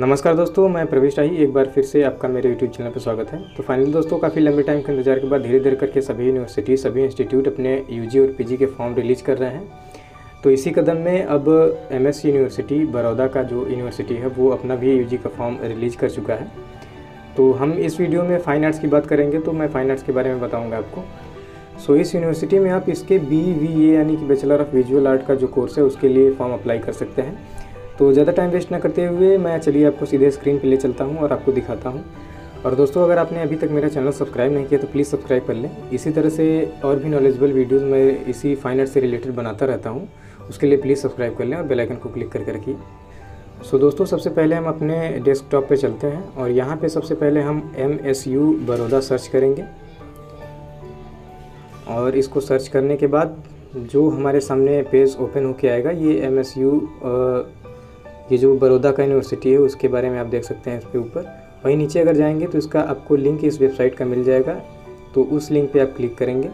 नमस्कार दोस्तों, मैं प्रवेश राही एक बार फिर से आपका मेरे यूट्यूब चैनल पर स्वागत है। तो फाइनली दोस्तों, काफ़ी लंबे टाइम के इंतजार के बाद धीरे धीरे करके सभी यूनिवर्सिटी सभी इंस्टीट्यूट अपने यूजी और पीजी के फॉर्म रिलीज कर रहे हैं। तो इसी कदम में अब एमएस यूनिवर्सिटी बड़ौदा का जो यूनिवर्सिटी है वो अपना भी यूजी का फॉर्म रिलीज़ कर चुका है। तो हम इस वीडियो में फ़ाइन आर्ट्स की बात करेंगे, तो मैं फ़ाइन आर्ट्स के बारे में बताऊँगा आपको। सो इस यूनिवर्सिटी में आप इसके BVA यानी कि बैचलर ऑफ विजुअल आर्ट का जो कोर्स है उसके लिए फॉर्म अप्लाई कर सकते हैं। तो ज़्यादा टाइम वेस्ट ना करते हुए मैं चलिए आपको सीधे स्क्रीन पे ले चलता हूँ और आपको दिखाता हूँ। और दोस्तों, अगर आपने अभी तक मेरा चैनल सब्सक्राइब नहीं किया तो प्लीज़ सब्सक्राइब कर लें। इसी तरह से और भी नॉलेजेबल वीडियोस मैं इसी फाइन आर्ट से रिलेटेड बनाता रहता हूँ, उसके लिए प्लीज़ सब्सक्राइब कर लें और बेल आइकन को क्लिक करके रखिए। सो दोस्तों, सबसे पहले हम अपने डेस्कटॉप पर चलते हैं और यहाँ पर सबसे पहले हम MSU बड़ौदा सर्च करेंगे। और इसको सर्च करने के बाद जो हमारे सामने पेज ओपन होके आएगा ये MSU ये जो बड़ौदा का यूनिवर्सिटी है उसके बारे में आप देख सकते हैं। इसके ऊपर वहीं नीचे अगर जाएंगे तो इसका आपको लिंक इस वेबसाइट का मिल जाएगा, तो उस लिंक पे आप क्लिक करेंगे।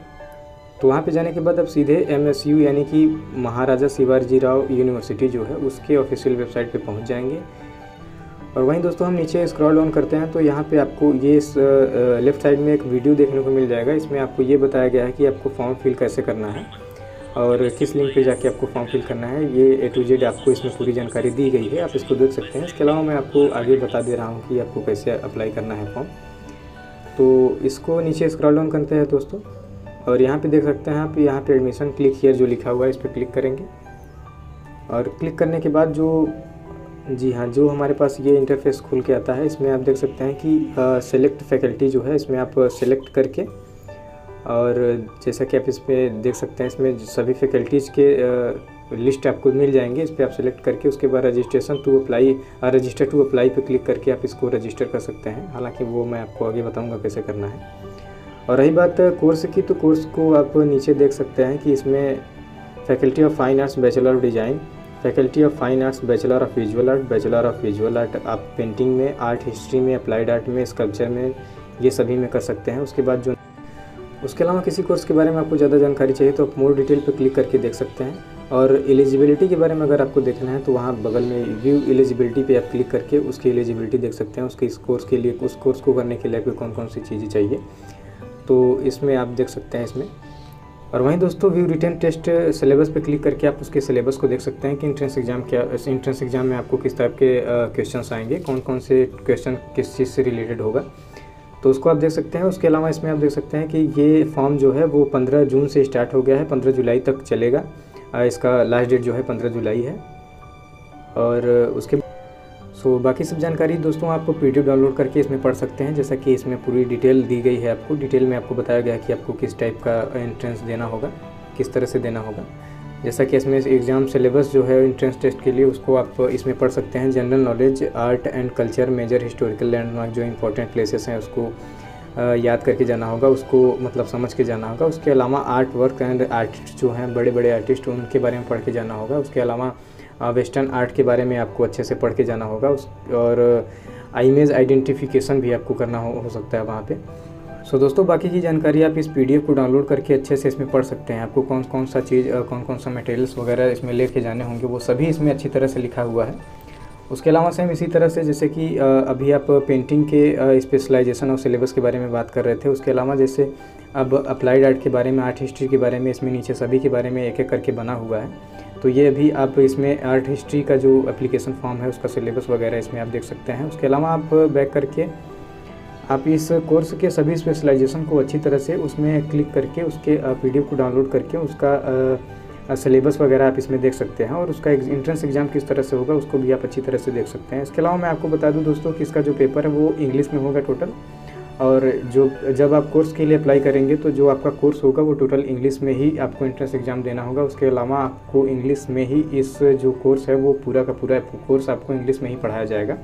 तो वहाँ पे जाने के बाद आप सीधे MSU यानी कि महाराजा शिवाजीराव यूनिवर्सिटी जो है उसके ऑफिशियल वेबसाइट पे पहुँच जाएंगे। और वहीं दोस्तों, हम नीचे स्क्रॉल डाउन करते हैं तो यहाँ पर आपको ये इस लेफ्ट साइड में एक वीडियो देखने को मिल जाएगा। इसमें आपको ये बताया गया है कि आपको फॉर्म फिल कैसे करना है और किस लिंक पे जाके आपको फॉर्म फिल करना है। ये A to Z आपको इसमें पूरी जानकारी दी गई है, आप इसको देख सकते हैं। इसके अलावा मैं आपको आगे बता दे रहा हूँ कि आपको कैसे अप्लाई करना है फॉर्म। तो इसको नीचे स्क्रॉल डाउन करते हैं दोस्तों और यहाँ पे देख सकते हैं आप, यहाँ पे एडमिशन क्लिक हियर जो लिखा हुआ है इस पर क्लिक करेंगे। और क्लिक करने के बाद जो हमारे पास ये इंटरफेस खुल के आता है, इसमें आप देख सकते हैं कि सेलेक्ट फैकल्टी जो है इसमें आप सेलेक्ट करके, और जैसा कि आप इसमें देख सकते हैं इसमें सभी फैकल्टीज़ के लिस्ट आपको मिल जाएंगे। इस पर आप सेलेक्ट करके उसके बाद रजिस्टर टू अप्लाई पे क्लिक करके आप इसको रजिस्टर कर सकते हैं। हालांकि वो मैं आपको आगे बताऊंगा कैसे करना है। और रही बात कोर्स की, तो कोर्स को आप नीचे देख सकते हैं कि इसमें faculty of fine arts bachelor of design, faculty of fine arts bachelor of visual art, bachelor of visual art आप पेंटिंग में, आर्ट हिस्ट्री में, अप्लाइड आर्ट में, स्कल्पचर में, ये सभी में कर सकते हैं। उसके अलावा किसी कोर्स के बारे में आपको ज़्यादा जानकारी चाहिए तो आप मोर डिटेल पर क्लिक करके देख सकते हैं। और एलिजिबिलिटी के बारे में अगर आपको देखना है तो वहाँ बगल में व्यू एलिजिबिलिटी पे आप क्लिक करके उसकी एलिजिबिलिटी देख सकते हैं। उसके इस कोर्स के लिए, उस कोर्स को करने के लिए आपको कौन कौन सी चीज़ें चाहिए तो इसमें आप देख सकते हैं इसमें। और वहीं दोस्तों, व्यू रिटन टेस्ट सिलेबस पर क्लिक करके आप उसके सिलेबस को देख सकते हैं कि एंट्रेंस एग्ज़ाम में आपको किस टाइप के क्वेश्चन आएंगे, कौन कौन से क्वेश्चन किस चीज़ से रिलेटेड होगा, तो उसको आप देख सकते हैं। उसके अलावा इसमें आप देख सकते हैं कि ये फॉर्म जो है वो 15 जून से स्टार्ट हो गया है, 15 जुलाई तक चलेगा। इसका लास्ट डेट जो है 15 जुलाई है। और उसके बाकी सब जानकारी दोस्तों आप PDF डाउनलोड करके इसमें पढ़ सकते हैं। जैसा कि इसमें पूरी डिटेल दी गई है, आपको डिटेल में आपको बताया गया है कि आपको किस टाइप का एंट्रेंस देना होगा, किस तरह से देना होगा। जैसा कि इसमें एग्ज़ाम सिलेबस जो है एंट्रेंस टेस्ट के लिए उसको आप इसमें पढ़ सकते हैं। General knowledge, art and culture, major historical landmark, जो इंपॉर्टेंट प्लेसेस हैं उसको याद करके जाना होगा, उसको मतलब समझ के जाना होगा। उसके अलावा आर्ट वर्क एंड आर्टिस्ट जो हैं, बड़े बड़े आर्टिस्ट, उनके बारे में पढ़ के जाना होगा। उसके अलावा वेस्टर्न आर्ट के बारे में आपको अच्छे से पढ़ के जाना होगा। और इमेज आइडेंटिफिकेशन भी आपको करना हो सकता है वहाँ पर। सो दोस्तों, बाकी की जानकारी आप इस PDF को डाउनलोड करके अच्छे से इसमें पढ़ सकते हैं। आपको कौन कौन सा मटेरियल्स वगैरह इसमें लेके जाने होंगे वो सभी इसमें अच्छी तरह से लिखा हुआ है। उसके अलावा सेम इसी तरह से जैसे कि अभी आप पेंटिंग के स्पेशलाइजेशन और सिलेबस के बारे में बात कर रहे थे, उसके अलावा जैसे अब अप्लाइड आर्ट के बारे में, आर्ट हिस्ट्री के बारे में, इसमें नीचे सभी के बारे में एक एक करके बना हुआ है। तो ये अभी आप इसमें आर्ट हिस्ट्री का जो एप्लीकेशन फॉर्म है उसका सिलेबस वगैरह इसमें आप देख सकते हैं। उसके अलावा आप बैक करके आप इस कोर्स के सभी स्पेशलाइजेशन को अच्छी तरह से उसमें क्लिक करके उसके PDF को डाउनलोड करके उसका सिलेबस वगैरह आप इसमें देख सकते हैं। और उसका एंट्रेंस एग्ज़ाम किस तरह से होगा उसको भी आप अच्छी तरह से देख सकते हैं। इसके अलावा मैं आपको बता दूं दोस्तों कि इसका जो पेपर है वो इंग्लिश में होगा टोटल। और जब आप कोर्स के लिए अप्लाई करेंगे तो जो आपका कोर्स होगा वो टोटल इंग्लिश में ही आपको एंट्रेंस एग्ज़ाम देना होगा। उसके अलावा आपको इंग्लिश में ही इस जो कोर्स है वो पूरा का पूरा कोर्स आपको इंग्लिश में ही पढ़ाया जाएगा।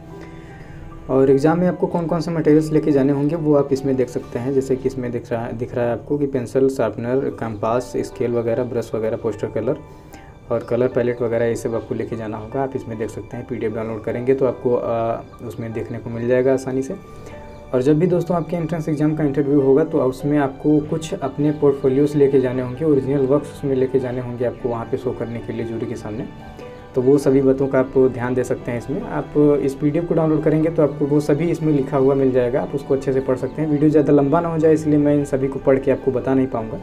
और एग्ज़ाम में आपको कौन कौन से मटेरियल्स लेके जाने होंगे वो आप इसमें देख सकते हैं। जैसे कि इसमें दिख रहा है आपको कि पेंसिल, शार्पनर, कंपास, स्केल वगैरह, ब्रश वगैरह, पोस्टर कलर और कलर पैलेट वगैरह, ये सब आपको लेके जाना होगा। आप इसमें देख सकते हैं, PDF डाउनलोड करेंगे तो आपको उसमें देखने को मिल जाएगा आसानी से। और जब भी दोस्तों आपके एंट्रेंस एग्ज़ाम का इंटरव्यू होगा तो उसमें आपको कुछ अपने पोर्टफोलियोज़ लेके जाने होंगे, ओरिजिनल वर्क्स उसमें लेके जाने होंगे आपको वहाँ पर शो करने के लिए जूरी के सामने। तो वो सभी बातों का आप ध्यान दे सकते हैं इसमें। आप इस पीडीएफ को डाउनलोड करेंगे तो आपको वो सभी इसमें लिखा हुआ मिल जाएगा, आप उसको अच्छे से पढ़ सकते हैं। वीडियो ज़्यादा लंबा ना हो जाए इसलिए मैं इन सभी को पढ़ के आपको बता नहीं पाऊँगा।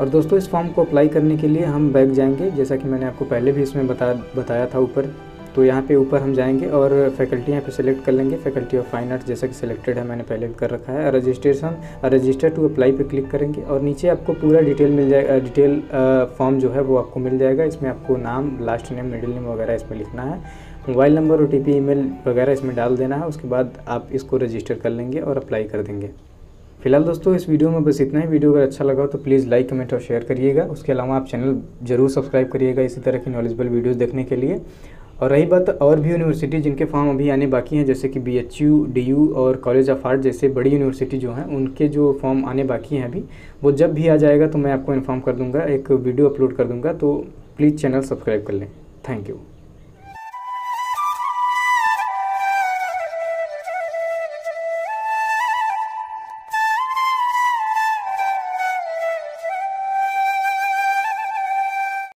और दोस्तों, इस फॉर्म को अप्लाई करने के लिए हम बैक जाएंगे, जैसा कि मैंने आपको पहले भी इसमें बताया था ऊपर। तो यहाँ पे ऊपर हम जाएंगे और फैकल्टी यहाँ पे सिलेक्ट कर लेंगे, फैकल्टी ऑफ फाइन आर्ट्स, जैसा कि सिलेक्टेड है, मैंने पहले भी कर रखा है। रजिस्ट्रेशन, रजिस्टर टू अप्लाई पे क्लिक करेंगे और नीचे आपको पूरा डिटेल मिल जाएगा, डिटेल फॉर्म जो है वो आपको मिल जाएगा। इसमें आपको नाम, लास्ट नेम, मिडिल नेम वगैरह इसमें लिखना है, मोबाइल नंबर, OTP, ईमेल वगैरह इसमें डाल देना है। उसके बाद आप इसको रजिस्टर कर लेंगे और अप्लाई कर देंगे। फिलहाल दोस्तों, इस वीडियो में बस इतना ही। वीडियो अगर अच्छा लगा हो तो प्लीज़ लाइक, कमेंट और शेयर करिएगा। उसके अलावा आप चैनल ज़रूर सब्सक्राइब करिएगा इसी तरह की नॉलेजेबल वीडियोज़ देखने के लिए। और रही बात और भी यूनिवर्सिटी जिनके फॉर्म अभी आने बाकी हैं, जैसे कि BHU, DU और कॉलेज ऑफ आर्ट जैसे बड़ी यूनिवर्सिटी जो हैं, उनके जो फॉर्म आने बाकी हैं अभी, वो जब भी आ जाएगा तो मैं आपको इन्फॉर्म कर दूंगा, एक वीडियो अपलोड कर दूंगा। तो प्लीज़ चैनल सब्सक्राइब कर लें। Thank you.